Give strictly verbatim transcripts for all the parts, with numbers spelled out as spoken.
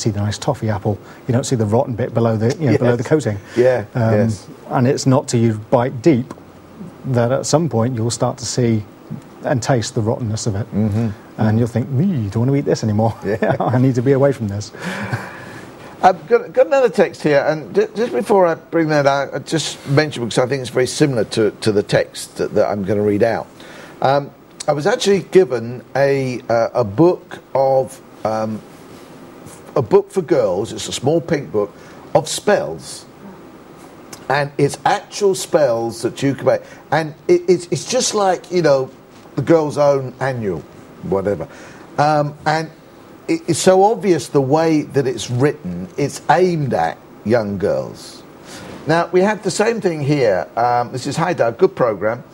see the nice toffee apple. You don't see the rotten bit below the you know, yes. below the coating. Yeah. Um, yes. And it's not till you bite deep that at some point you'll start to see and taste the rottenness of it, mm-hmm. and you'll think, "Me, you don't want to eat this anymore. Yeah. I need to be away from this." I've got, got another text here, and just before I bring that out, I just mention because I think it's very similar to, to the text that, that I'm going to read out. Um, I was actually given a uh, a book of um, a book for girls. It's a small pink book of spells, and it's actual spells that you can make, and it, it's it's just like you know the girls' own annual, whatever, um, and. It's so obvious the way that it's written, it's aimed at young girls. Now, we have the same thing here. Um, this is Hi Dad, good programme.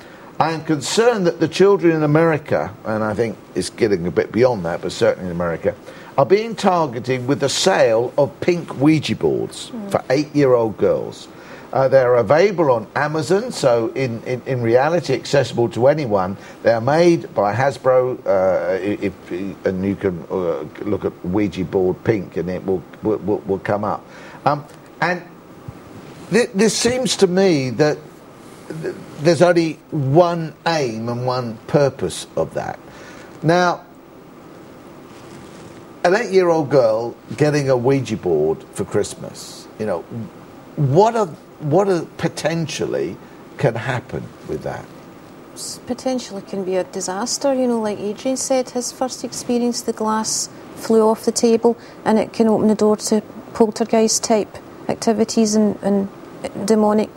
I am concerned that the children in America, and I think it's getting a bit beyond that, but certainly in America, are being targeted with the sale of pink Ouija boards mm. for eight-year-old girls. Uh, they are available on Amazon, so in, in, in reality accessible to anyone. They are made by Hasbro, uh, if, if, and you can uh, look at Ouija board pink, and it will will, will come up. Um, and th this seems to me that th there's only one aim and one purpose of that. Now, an eight-year-old girl getting a Ouija board for Christmas, you know, what are What a, potentially can happen with that? Potentially can be a disaster, you know, like Adrian said, his first experience, the glass flew off the table, and it can open the door to poltergeist-type activities and, and demonic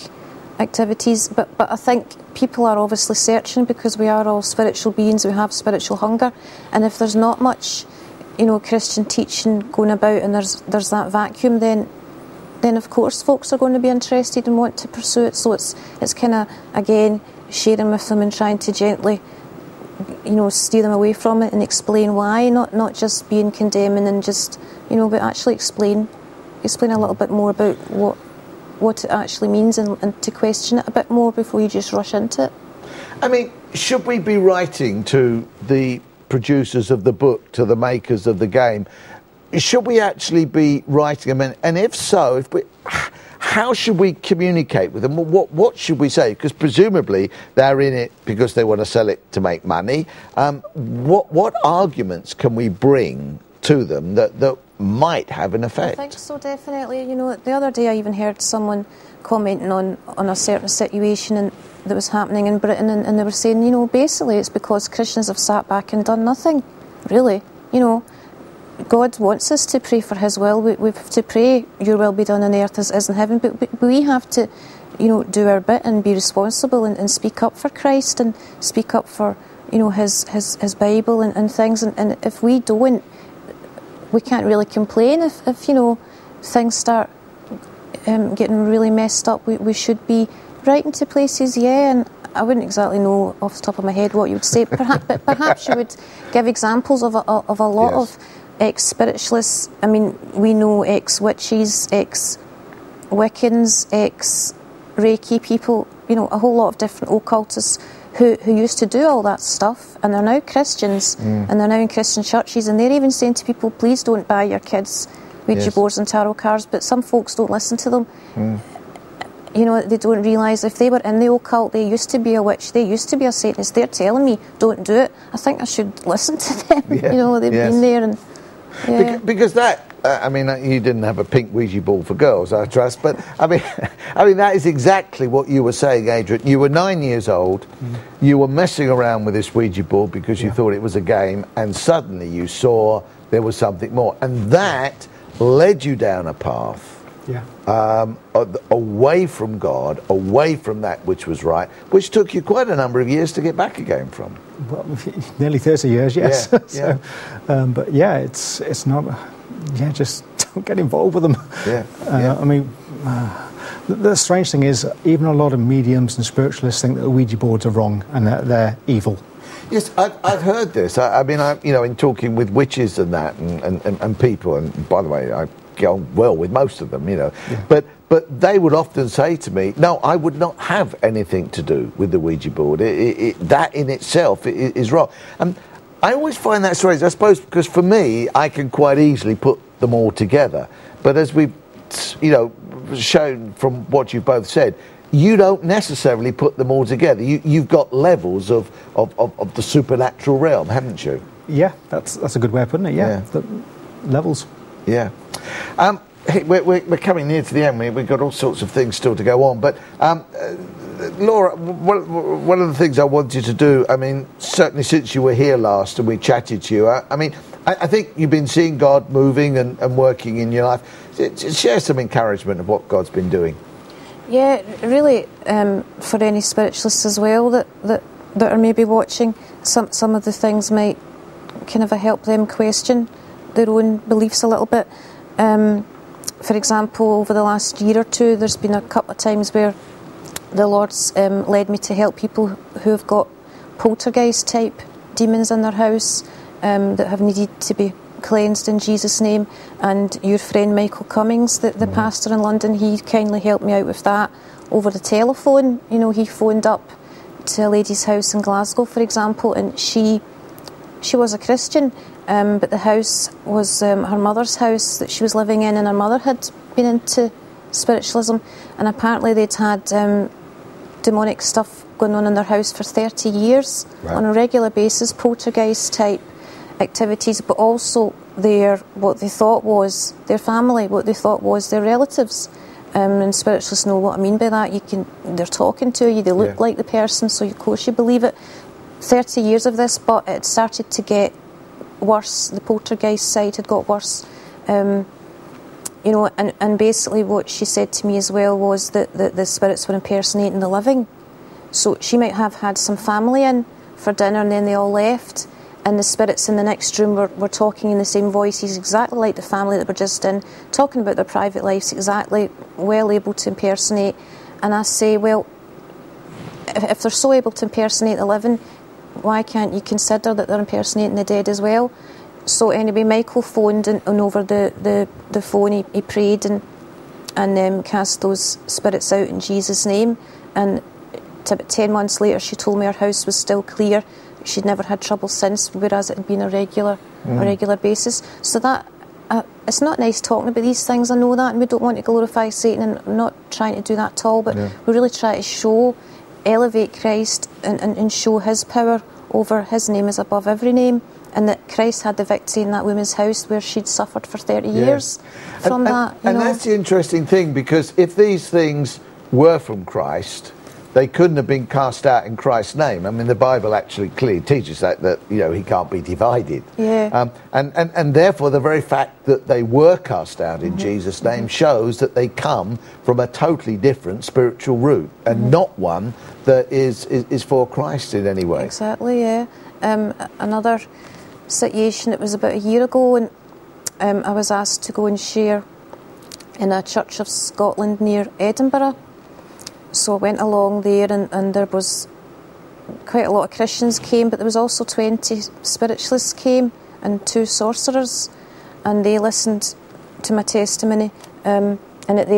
activities. But, but I think people are obviously searching because we are all spiritual beings, we have spiritual hunger, and if there's not much, you know, Christian teaching going about and there's, there's that vacuum, then then of course folks are going to be interested and want to pursue it. So it's, it's kind of, again, sharing with them and trying to gently, you know, steer them away from it and explain why, not, not just being condemning and just, you know, but actually explain, explain a little bit more about what, what it actually means and, and to question it a bit more before you just rush into it. I mean, should we be writing to the producers of the book, to the makers of the game? Should we actually be writing them, and, and if so, if we, how should we communicate with them? What what should we say? Because presumably they're in it because they want to sell it to make money. Um, what what arguments can we bring to them that that might have an effect? I think so, definitely. You know, the other day I even heard someone commenting on on a certain situation and that was happening in Britain, and, and they were saying, you know, basically it's because Christians have sat back and done nothing, really. You know. God wants us to pray for his will. We, we have to pray, your will be done on earth as it is in heaven. But we have to, you know, do our bit and be responsible and, and speak up for Christ and speak up for, you know, his, his, his Bible and, and things. And, and if we don't, we can't really complain. If, if you know, things start um, getting really messed up, we, we should be writing to places, yeah, and I wouldn't exactly know off the top of my head what you would say, perhaps, but perhaps you would give examples of a, of a lot yes. of... ex-spiritualists, I mean, we know ex-witches, ex-Wiccans, ex-Reiki people, you know, a whole lot of different occultists who, who used to do all that stuff, and they're now Christians, mm. and they're now in Christian churches, and they're even saying to people, please don't buy your kids Ouija yes. boards and tarot cards, but some folks don't listen to them. Mm. You know, they don't realise if they were in the occult, they used to be a witch, they used to be a Satanist, they're telling me, don't do it. I think I should listen to them, yeah. you know, they've yes. been there and... Yeah. Because that, uh, I mean, you didn't have a pink Ouija ball for girls, I trust, but I mean, I mean that is exactly what you were saying, Adrian. You were nine years old, mm. you were messing around with this Ouija ball because you yeah. thought it was a game, and suddenly you saw there was something more, and that led you down a path yeah. um, away from God, away from that which was right, which took you quite a number of years to get back again from. Well, nearly thirty years, yes. Yeah, so, yeah. Um, but yeah, it's it's not. Yeah, just don't get involved with them. Yeah, uh, yeah. I mean, uh, the, the strange thing is, even a lot of mediums and spiritualists think that the Ouija boards are wrong and that they're evil. Yes, I've, I've heard this. I, I mean, I you know, in talking with witches and that, and and, and, and people. And by the way, I get on well with most of them, you know. Yeah. But. But they would often say to me, no, I would not have anything to do with the Ouija board. It, it, it, that in itself is, is wrong. And I always find that strange, I suppose, because for me, I can quite easily put them all together. But as we've, you know, shown from what you both said, you don't necessarily put them all together. You, you've got levels of, of, of, of the supernatural realm, haven't you? Yeah, that's, that's a good way of putting it, yeah. yeah. The levels. Yeah. Um, hey, we're, we're coming near to the end. We've got all sorts of things still to go on. But, um, Laura, one of the things I wanted you to do, I mean, certainly since you were here last and we chatted to you, I, I mean, I, I think you've been seeing God moving and, and working in your life. Share some encouragement of what God's been doing. Yeah, really, um, for any spiritualists as well that, that, that are maybe watching, some, some of the things might kind of help them question their own beliefs a little bit. Um, for example, over the last year or two, there's been a couple of times where the Lord's um, led me to help people who have got poltergeist-type demons in their house um, that have needed to be cleansed in Jesus' name. And your friend Michael Cummings, the, the mm-hmm. pastor in London, he kindly helped me out with that over the telephone. You know, he phoned up to a lady's house in Glasgow, for example, and she she was a Christian, um, but the house was um, her mother's house that she was living in, and her mother had been into spiritualism, and apparently they'd had um, demonic stuff going on in their house for thirty years right. on a regular basis, poltergeist type activities, but also their what they thought was their family, what they thought was their relatives. Um, and spiritualists know what I mean by that. You can, they're talking to you, they look yeah. like the person, so of course you believe it. thirty years of this, but it started to get worse. The poltergeist side had got worse. Um, you know, and, and basically what she said to me as well was that the, the spirits were impersonating the living. So she might have had some family in for dinner and then they all left. And the spirits in the next room were, were talking in the same voices, exactly like the family that were just in, talking about their private lives, exactly, well able to impersonate. And I say, well, if, if they're so able to impersonate the living, why can't you consider that they're impersonating the dead as well? So anyway, Michael phoned and, and over the, the, the phone he, he prayed and, and um, cast those spirits out in Jesus' name. And about ten months later, she told me her house was still clear. She'd never had trouble since, whereas it had been a regular, mm. a regular basis. So that uh, it's not nice talking about these things. I know that, and we don't want to glorify Satan, and I'm not trying to do that at all. But yeah. we really try to show, elevate Christ, and, and, and show His power over His name is above every name, and that Christ had the victory in that woman's house where she'd suffered for thirty yeah. years from and, that. And, and that's the interesting thing, because if these things were from Christ, they couldn't have been cast out in Christ's name. I mean, the Bible actually clearly teaches that, that you know, he can't be divided. Yeah. Um, and, and, and therefore, the very fact that they were cast out in mm-hmm. Jesus' name mm-hmm. shows that they come from a totally different spiritual root and mm-hmm. not one that is, is, is for Christ in any way. Exactly, yeah. Um, another situation, it was about a year ago, and um, I was asked to go and share in a Church of Scotland near Edinburgh. So I went along there, and, and there was quite a lot of Christians came, but there was also twenty spiritualists came and two sorcerers, and they listened to my testimony. Um, and at the